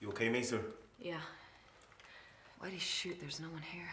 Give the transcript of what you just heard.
You okay, Mason? Yeah. Why'd he shoot? There's no one here.